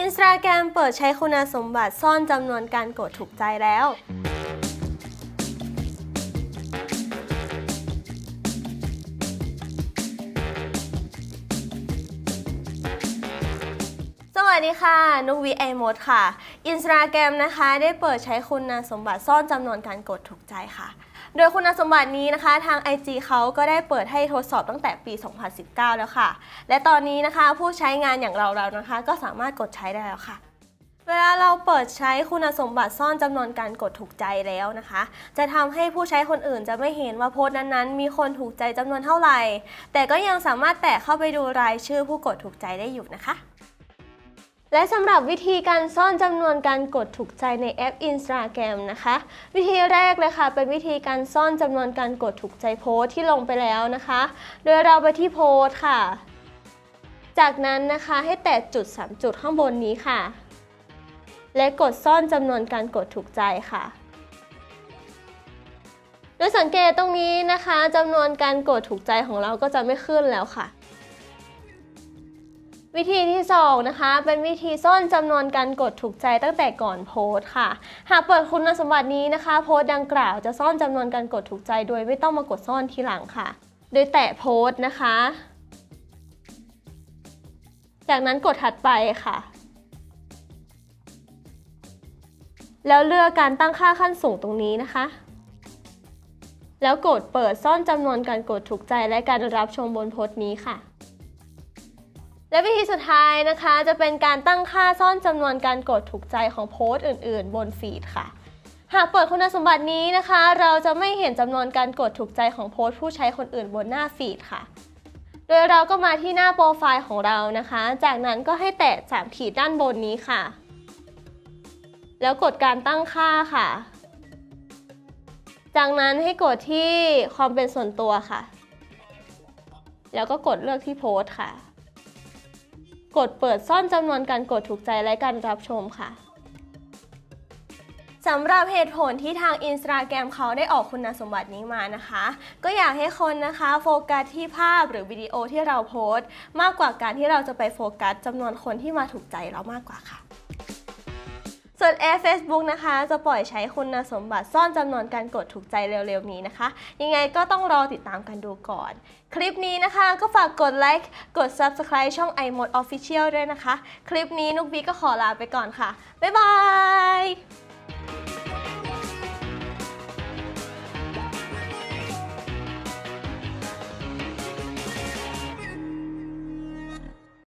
Instagram เปิดใช้คุณสมบัติซ่อนจำนวนการกดถูกใจแล้วสวัสดีค่ะนุกวีiMoDค่ะ Instagram นะคะได้เปิดใช้คุณสมบัติซ่อนจำนวนการกดถูกใจค่ะโดยคุณสมบัตินี้นะคะทาง IG เขาก็ได้เปิดให้ทดสอบตั้งแต่ปี 2019 แล้วค่ะและตอนนี้นะคะผู้ใช้งานอย่างเราๆนะคะก็สามารถกดใช้ได้แล้วค่ะเวลาเราเปิดใช้คุณสมบัติซ่อนจำนวนการกดถูกใจแล้วนะคะจะทำให้ผู้ใช้คนอื่นจะไม่เห็นว่าโพสต์นั้นๆมีคนถูกใจจำนวนเท่าไหร่แต่ก็ยังสามารถแตะเข้าไปดูรายชื่อผู้กดถูกใจได้อยู่นะคะและสำหรับวิธีการซ่อนจำนวนการกดถูกใจในแอป Instagram นะคะวิธีแรกเลยค่ะเป็นวิธีการซ่อนจำนวนการกดถูกใจโพสที่ลงไปแล้วนะคะโดยเราไปที่โพสค่ะจากนั้นนะคะให้แตะจุด3จุดข้างบนนี้ค่ะและกดซ่อนจำนวนการกดถูกใจค่ะโดยสังเกตตรงนี้นะคะจำนวนการกดถูกใจของเราก็จะไม่ขึ้นแล้วค่ะวิธีที่2นะคะเป็นวิธีซ่อนจำนวนการกดถูกใจตั้งแต่ก่อนโพสต์ค่ะหากเปิดคุณสมบัตินี้นะคะโพสต์ดังกล่าวจะซ่อนจำนวนการกดถูกใจโดยไม่ต้องมากดซ่อนทีหลังค่ะโดยแตะโพสต์นะคะจากนั้นกดถัดไปค่ะแล้วเลือกการตั้งค่าขั้นสูงตรงนี้นะคะแล้วกดเปิดซ่อนจำนวนการกดถูกใจและการรับชมบนโพสต์นี้ค่ะและวิธีสุดท้ายนะคะจะเป็นการตั้งค่าซ่อนจำนวนการกดถูกใจของโพสต์อื่นๆบนฟีดค่ะหากเปิดคุณสมบัตินี้นะคะเราจะไม่เห็นจำนวนการกดถูกใจของโพสต์ผู้ใช้คนอื่นบนหน้าฟีดค่ะโดยเราก็มาที่หน้าโปรไฟล์ของเรานะคะจากนั้นก็ให้แตะ3ขีดด้านบนนี้ค่ะแล้วกดการตั้งค่าค่ะจากนั้นให้กดที่ความเป็นส่วนตัวค่ะแล้วก็กดเลือกที่โพสต์ค่ะกดเปิดซ่อนจำนวนการกดถูกใจและการรับชมค่ะสำหรับเหตุผลที่ทาง Instagram เขาได้ออกคุณสมบัตินี้มานะคะก็อยากให้คนนะคะโฟกัสที่ภาพหรือวิดีโอที่เราโพสต์มากกว่าการที่เราจะไปโฟกัสจำนวนคนที่มาถูกใจเรามากกว่าค่ะส่วนแอป Facebook นะคะจะปล่อยใช้คุณสมบัติซ่อนจำนวนการกดถูกใจเร็วๆนี้นะคะยังไงก็ต้องรอติดตามกันดูก่อนคลิปนี้นะคะก็ฝากกดไลค์กด Subscribe ช่อง iMoD Official ด้วยนะคะคลิปนี้นุกบีก็ขอลาไปก่อนค่ะบ๊ายบาย